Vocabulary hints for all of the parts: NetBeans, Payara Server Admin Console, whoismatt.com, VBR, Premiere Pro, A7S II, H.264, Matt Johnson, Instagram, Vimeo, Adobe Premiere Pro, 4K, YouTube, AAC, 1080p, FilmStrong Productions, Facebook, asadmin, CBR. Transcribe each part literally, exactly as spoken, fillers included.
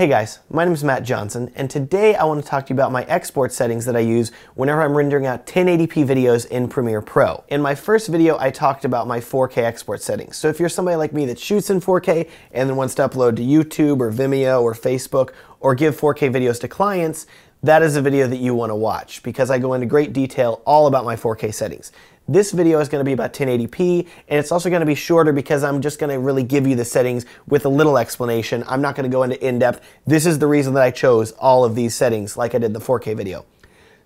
Hey guys, my name is Matt Johnson, and today I want to talk to you about my export settings that I use whenever I'm rendering out ten eighty p videos in Premiere Pro. In my first video, I talked about my four K export settings. So if you're somebody like me that shoots in four K and then wants to upload to YouTube or Vimeo or Facebook or give four K videos to clients, that is a video that you want to watch because I go into great detail all about my four K settings. This video is going to be about ten eighty p, and it's also going to be shorter because I'm just going to really give you the settings with a little explanation. I'm not going to go into in-depth. This is the reason that I chose all of these settings like I did the four K video.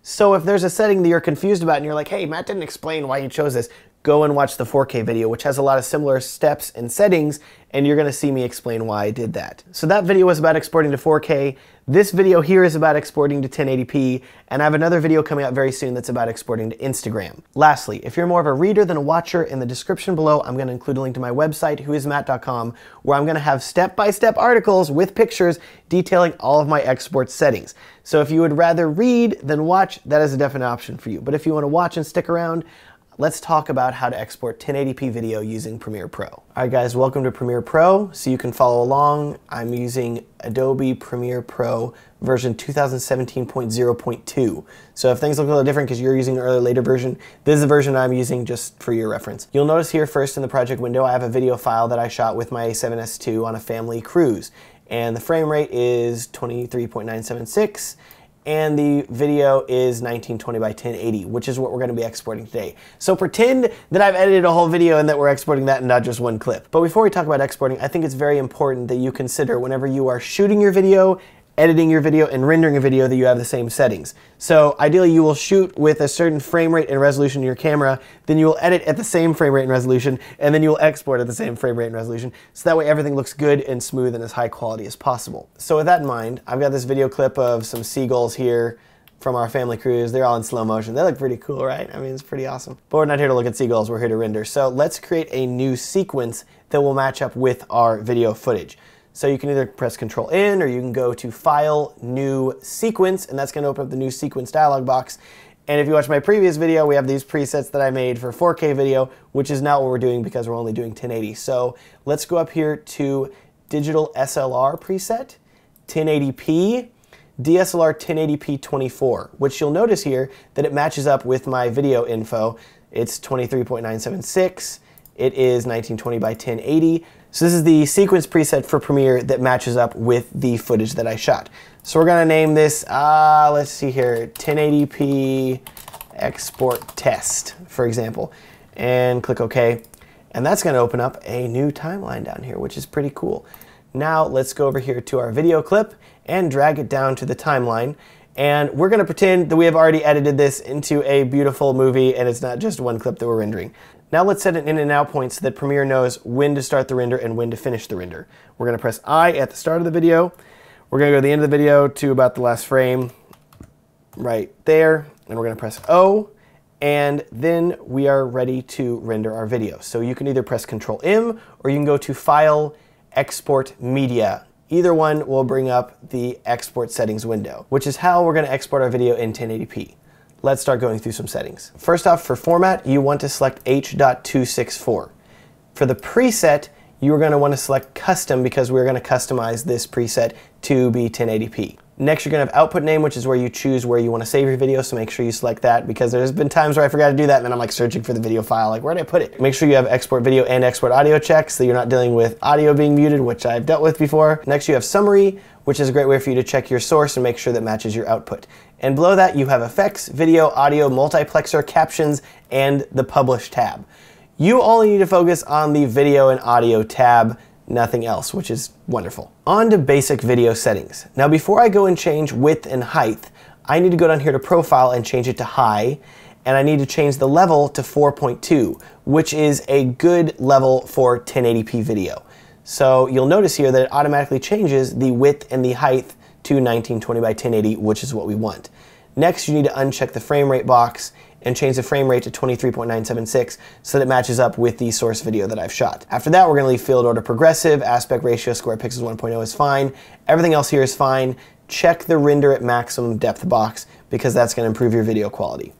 So if there's a setting that you're confused about and you're like, hey, Matt didn't explain why you chose this, go and watch the four K video, which has a lot of similar steps and settings, and you're going to see me explain why I did that. So that video was about exporting to four K. This video here is about exporting to ten eighty p, and I have another video coming out very soon that's about exporting to Instagram. Lastly, if you're more of a reader than a watcher, in the description below I'm going to include a link to my website, who is matt dot com, where I'm going to have step-by-step articles with pictures detailing all of my export settings. So if you would rather read than watch, that is a definite option for you. But if you want to watch and stick around, let's talk about how to export ten eighty p video using Premiere Pro. All right guys, welcome to Premiere Pro. So you can follow along, I'm using Adobe Premiere Pro version two thousand seventeen point zero point two. So if things look a little different because you're using an earlier, later version, this is the version I'm using just for your reference. You'll notice here first in the project window, I have a video file that I shot with my A seven S two on a family cruise. And the frame rate is twenty-three point nine seven six. And the video is nineteen twenty by ten eighty, which is what we're going to be exporting today. So pretend that I've edited a whole video and that we're exporting that and not just one clip. But before we talk about exporting, I think it's very important that you consider whenever you are shooting your video, editing your video, and rendering a video that you have the same settings. So ideally you will shoot with a certain frame rate and resolution in your camera, then you will edit at the same frame rate and resolution, and then you will export at the same frame rate and resolution, so that way everything looks good and smooth and as high quality as possible. So with that in mind, I've got this video clip of some seagulls here from our family cruise. They're all in slow motion. They look pretty cool, right? I mean, it's pretty awesome. But we're not here to look at seagulls, we're here to render. So let's create a new sequence that will match up with our video footage. So you can either press Control N or you can go to File, New Sequence, and that's going to open up the New Sequence dialog box. And if you watch my previous video, we have these presets that I made for four K video, which is not what we're doing because we're only doing ten eighty. So let's go up here to Digital S L R preset, ten eighty p, D S L R ten eighty p twenty-four, which you'll notice here that it matches up with my video info. It's twenty-three point nine seven six, it is nineteen twenty by ten eighty. So this is the sequence preset for Premiere that matches up with the footage that I shot. So we're gonna name this, uh, let's see here, ten eighty p export test, for example, and click OK. And that's gonna open up a new timeline down here, which is pretty cool. Now let's go over here to our video clip and drag it down to the timeline. And we're gonna pretend that we have already edited this into a beautiful movie and it's not just one clip that we're rendering. Now let's set an in and out point so that Premiere knows when to start the render and when to finish the render. We're going to press I at the start of the video. We're going to go to the end of the video to about the last frame right there. And we're going to press O. And then we are ready to render our video. So you can either press Control M or you can go to File, Export Media. Either one will bring up the export settings window, which is how we're going to export our video in ten eighty p. Let's start going through some settings. First off, for format, you want to select H dot two sixty-four. For the preset, you're going to want to select custom because we're going to customize this preset to be ten eighty p. Next, you're going to have output name, which is where you choose where you want to save your video, so make sure you select that because there's been times where I forgot to do that and then I'm like searching for the video file, like where did I put it? Make sure you have export video and export audio checked so you're not dealing with audio being muted, which I've dealt with before. Next, you have summary, which is a great way for you to check your source and make sure that matches your output. And below that, you have effects, video, audio, multiplexer, captions, and the publish tab. You only need to focus on the video and audio tab, nothing else, which is wonderful. On to basic video settings. Now before I go and change width and height, I need to go down here to profile and change it to high, and I need to change the level to four point two, which is a good level for ten eighty p video. So you'll notice here that it automatically changes the width and the height to nineteen twenty by ten eighty, which is what we want. Next, you need to uncheck the frame rate box and change the frame rate to twenty-three point nine seven six so that it matches up with the source video that I've shot. After that, we're gonna leave field order progressive, aspect ratio, square pixels one point oh is fine. Everything else here is fine. Check the render at maximum depth box because that's gonna improve your video quality.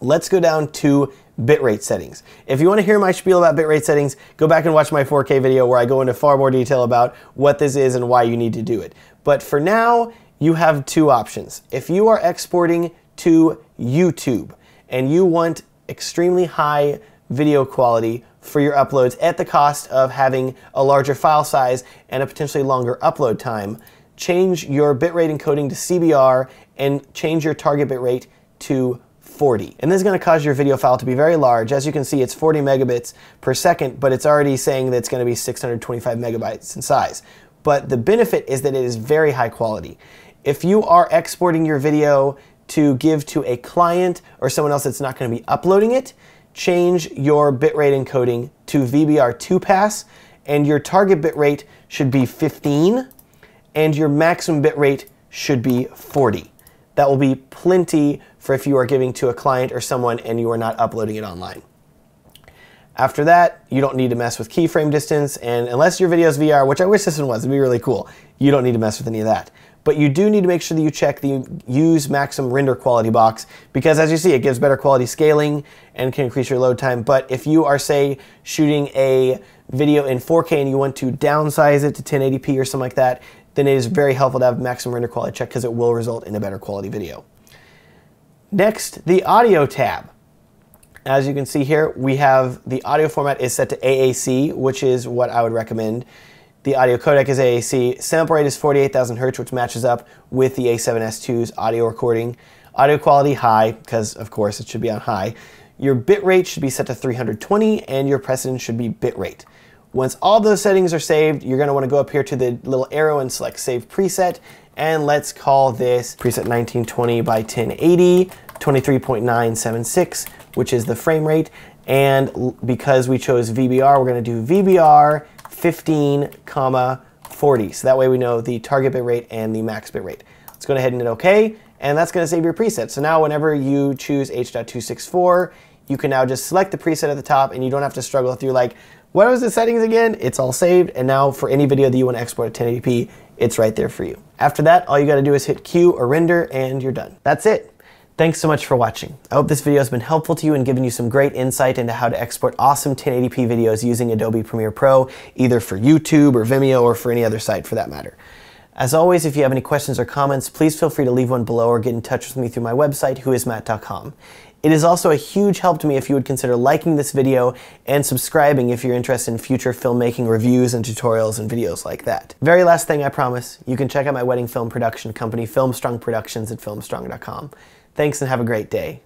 Let's go down to bitrate settings. If you want to hear my spiel about bitrate settings, go back and watch my four K video where I go into far more detail about what this is and why you need to do it. But for now, you have two options. If you are exporting to YouTube and you want extremely high video quality for your uploads at the cost of having a larger file size and a potentially longer upload time, change your bitrate encoding to C B R and change your target bitrate to forty. And this is going to cause your video file to be very large. As you can see, it's forty megabits per second, but it's already saying that it's going to be six hundred twenty-five megabytes in size. But the benefit is that it is very high quality. If you are exporting your video to give to a client or someone else that's not going to be uploading it, change your bitrate encoding to V B R two pass, and your target bitrate should be fifteen, and your maximum bitrate should be forty. That will be plenty for if you are giving to a client or someone and you are not uploading it online. After that, you don't need to mess with keyframe distance, and unless your video is V R, which I wish this one was, it'd be really cool, you don't need to mess with any of that. But you do need to make sure that you check the use maximum render quality box, because as you see, it gives better quality scaling and can increase your load time. But if you are, say, shooting a video in four K and you want to downsize it to ten eighty p or something like that, then it is very helpful to have maximum render quality checked because it will result in a better quality video. Next, the audio tab. As you can see here, we have the audio format is set to A A C, which is what I would recommend. The audio codec is A A C. Sample rate is forty-eight thousand hertz, which matches up with the A seven S two's audio recording. Audio quality high, because of course it should be on high. Your bitrate should be set to three hundred twenty, and your precedence should be bitrate. Once all those settings are saved, you're going to want to go up here to the little arrow and select Save Preset, and let's call this preset nineteen twenty by ten eighty, twenty-three point nine seven six, which is the frame rate. And because we chose V B R, we're going to do V B R fifteen, forty. So that way we know the target bit rate and the max bit rate. Let's go ahead and hit OK, and that's going to save your preset. So now whenever you choose H dot two sixty-four, you can now just select the preset at the top, and you don't have to struggle through like, what was the settings again? It's all saved, and now for any video that you want to export at ten eighty p, it's right there for you. After that, all you got to do is hit Q or render, and you're done. That's it. Thanks so much for watching. I hope this video has been helpful to you and given you some great insight into how to export awesome ten eighty p videos using Adobe Premiere Pro, either for YouTube or Vimeo or for any other site for that matter. As always, if you have any questions or comments, please feel free to leave one below or get in touch with me through my website, who is matt dot com. It is also a huge help to me if you would consider liking this video and subscribing if you're interested in future filmmaking reviews and tutorials and videos like that. Very last thing I promise, you can check out my wedding film production company, FilmStrong Productions, at filmstrong dot com. Thanks and have a great day.